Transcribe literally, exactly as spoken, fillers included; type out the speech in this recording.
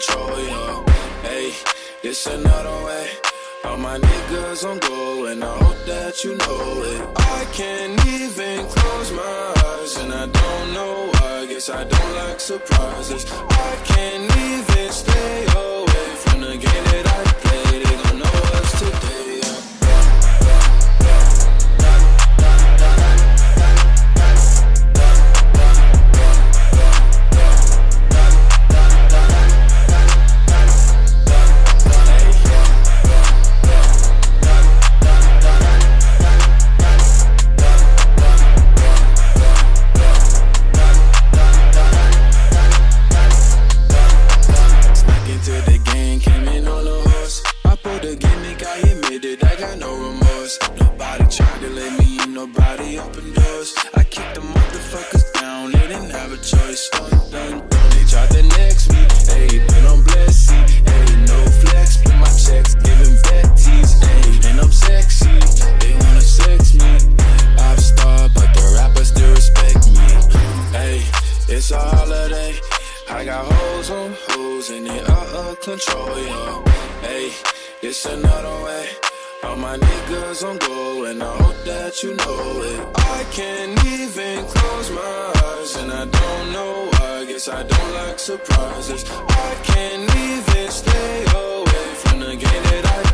control, yo. Hey, it's another way. All my niggas on go, and I hope that you know it. I can't even close my eyes, and I don't know why. Guess I don't like surprises. I can't even stay away from the game that I play. They gon' know us today, yeah. Surprises. I can't even stay away from the game that I